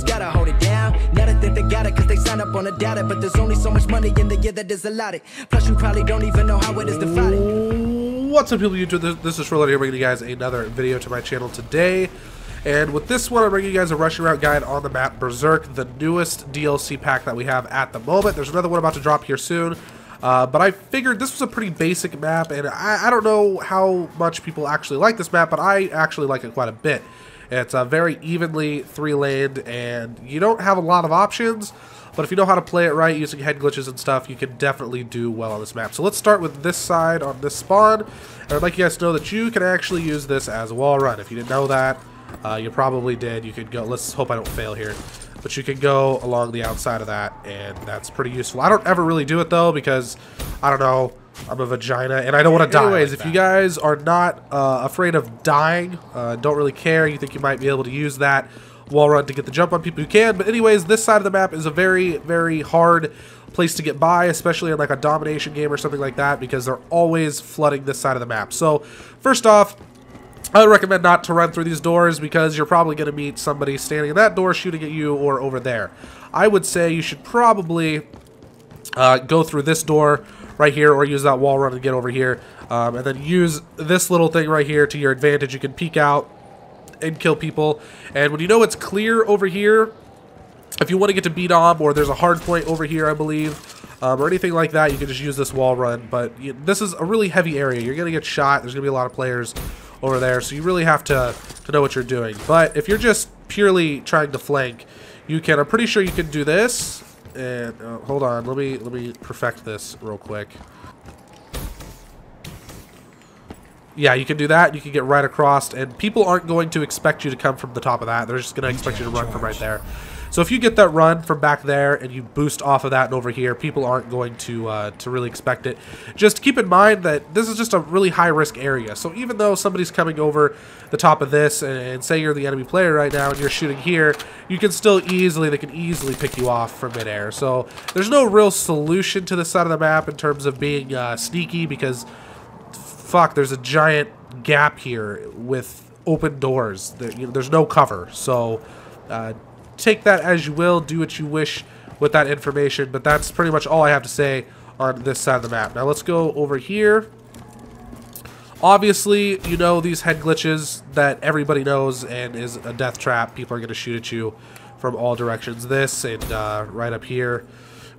always gotta hold it down. Now they think they got it cause they sign up on a data, but there's only so much money in the year that is allotted. Plus you probably don't even know how it is divided. What's up, people? YouTube, this is TruWarlord here, bringing you guys another video to my channel today. And with this one, I'm bringing you guys a rushing route guide on the map Berserk, the newest DLC pack that we have at the moment. There's another one about to drop here soon. But I figured this was a pretty basic map, and I don't know how much people actually like this map, but I actually like it quite a bit. It's very evenly three-laned, and you don't have a lot of options, but if you know how to play it right using head glitches and stuff, you can definitely do well on this map. So let's start with this side on this spawn, and I'd like you guys to know that you can actually use this as a wall run. If you didn't know that, you probably did. You could go, let's hope I don't fail here. But you can go along the outside of that, and that's pretty useful. I don't ever really do it, though, because, I don't know, I'm a vagina, and I don't want to die. Anyways, if you guys are not afraid of dying, don't really care, you think you might be able to use that wall run to get the jump on people, who can. But anyways, this side of the map is a very, very hard place to get by, especially in like a domination game or something like that, because they're always flooding this side of the map. So, first off, I would recommend not to run through these doors because you're probably going to meet somebody standing in that door shooting at you or over there. I would say you should probably go through this door right here or use that wall run and get over here. And then use this little thing right here to your advantage. You can peek out and kill people. And when you know it's clear over here, if you want to get to BDOM or there's a hard point over here, I believe, or anything like that, you can just use this wall run. But this is a really heavy area. You're going to get shot. There's going to be a lot of players over there, so you really have to know what you're doing. But if you're just purely trying to flank, you can, I'm pretty sure you can do this. And hold on, let me perfect this real quick. Yeah, you can do that. You can get right across, and people aren't going to expect you to come from the top of that. They're just going to expect you to run from right there. So if you get that run from back there and you boost off of that and over here, people aren't going to really expect it. Just keep in mind that this is just a really high-risk area. So even though somebody's coming over the top of this and say you're the enemy player right now and you're shooting here, you can still easily, they can easily pick you off from midair. So there's no real solution to this side of the map in terms of being sneaky because, fuck, there's a giant gap here with open doors. There's no cover. So take that as you will, do what you wish with that information, but that's pretty much all I have to say on this side of the map. Now let's go over here. Obviously, you know these head glitches that everybody knows and is a death trap. People are going to shoot at you from all directions. This and right up here,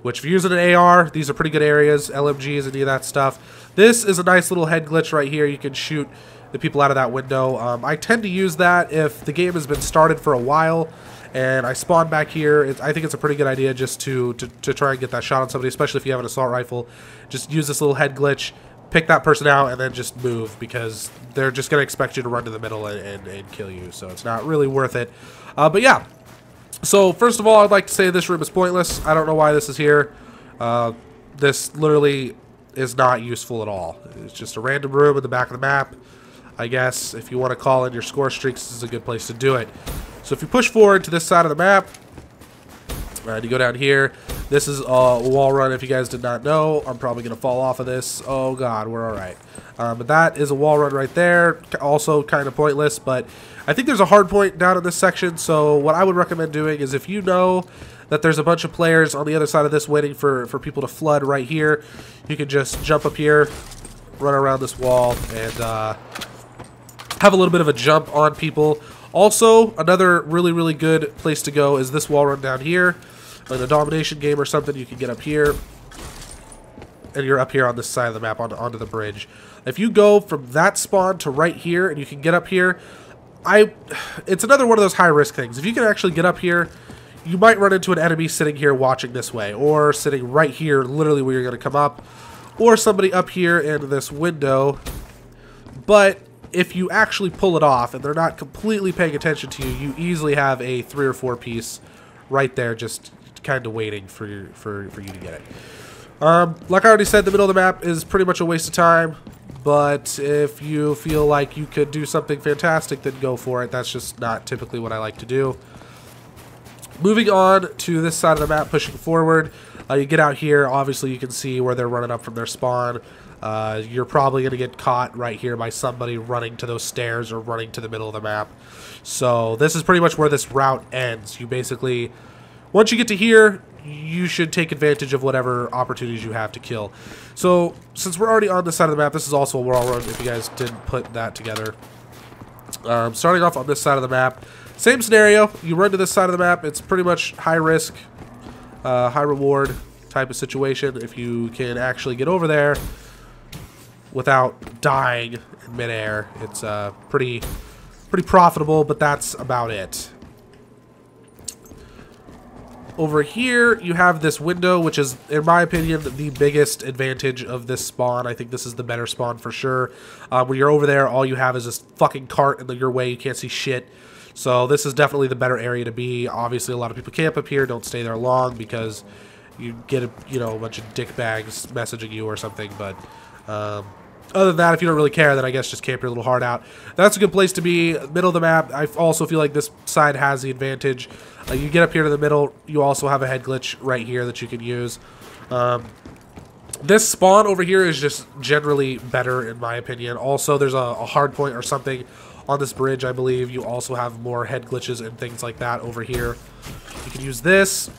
which if you're using an AR, these are pretty good areas, LMGs, any of that stuff. This is a nice little head glitch right here. You can shoot the people out of that window. I tend to use that if the game has been started for a while and I spawn back here. I think it's a pretty good idea just to try and get that shot on somebody, especially if you have an assault rifle. Just use this little head glitch, pick that person out, and then just move because they're just going to expect you to run to the middle and kill you. So it's not really worth it. But yeah, so first of all, I'd like to say this room is pointless. I don't know why this is here. This literally is not useful at all. It's just a random room in the back of the map. I guess if you want to call in your score streaks, this is a good place to do it. So if you push forward to this side of the map, and you go down here, this is a wall run. If you guys did not know, I'm probably going to fall off of this. Oh god, we're alright. But that is a wall run right there, also kind of pointless, but I think there's a hard point down in this section, so what I would recommend doing is if you know that there's a bunch of players on the other side of this waiting for people to flood right here, you can just jump up here, run around this wall, and have a little bit of a jump on people. Also, another really good place to go is this wall run down here. In a domination game or something, you can get up here, and you're up here on this side of the map onto the bridge. If you go from that spawn to right here, and you can get up here, it's another one of those high-risk things. If you can actually get up here, you might run into an enemy sitting here watching this way, or sitting right here, literally where you're going to come up, or somebody up here in this window. But if you actually pull it off and they're not completely paying attention to you, you easily have a 3 or 4 piece right there just kind of waiting for you to get it. Like I already said, the middle of the map is pretty much a waste of time, but if you feel like you could do something fantastic, then go for it. That's just not typically what I like to do. Moving on to this side of the map, pushing forward, you get out here. Obviously, you can see where they're running up from their spawn. You're probably going to get caught right here by somebody running to those stairs or running to the middle of the map. So this is pretty much where this route ends. You basically, once you get to here, you should take advantage of whatever opportunities you have to kill. So since we're already on this side of the map, this is also a TruWarlord if you guys didn't put that together. Starting off on this side of the map, same scenario. You run to this side of the map. It's pretty much high risk, high reward type of situation if you can actually get over there without dying in midair. It's pretty profitable, but that's about it. Over here, you have this window, which is, in my opinion, the biggest advantage of this spawn. I think this is the better spawn for sure. When you're over there, all you have is this fucking cart in your way. You can't see shit. So this is definitely the better area to be. Obviously, a lot of people camp up here. Don't stay there long because you get a bunch of dickbags messaging you or something. But other than that, if you don't really care, then I guess just camp your little heart out. That's a good place to be. Middle of the map, I also feel like this side has the advantage. You get up here to the middle, you also have a head glitch right here that you can use. This spawn over here is just generally better in my opinion. Also, there's a hard point or something on this bridge, I believe. You also have more head glitches and things like that over here. You can use this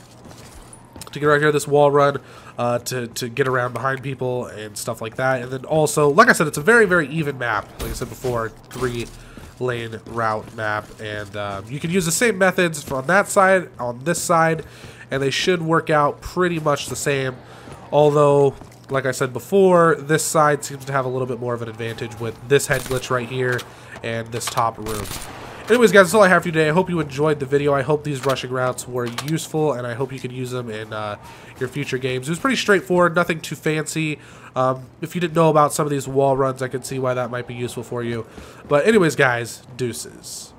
to get right here, this wall run, to get around behind people and stuff like that. And then also, like I said, it's a very, very even map. Like I said before, 3-lane route map, and you can use the same methods from that side on this side, and they should work out pretty much the same. Although, like I said before, this side seems to have a little bit more of an advantage with this head glitch right here and this top room. Anyways, guys, that's all I have for you today. I hope you enjoyed the video. I hope these rushing routes were useful, and I hope you can use them in your future games. It was pretty straightforward, nothing too fancy. If you didn't know about some of these wall runs, I could see why that might be useful for you. But anyways, guys, deuces.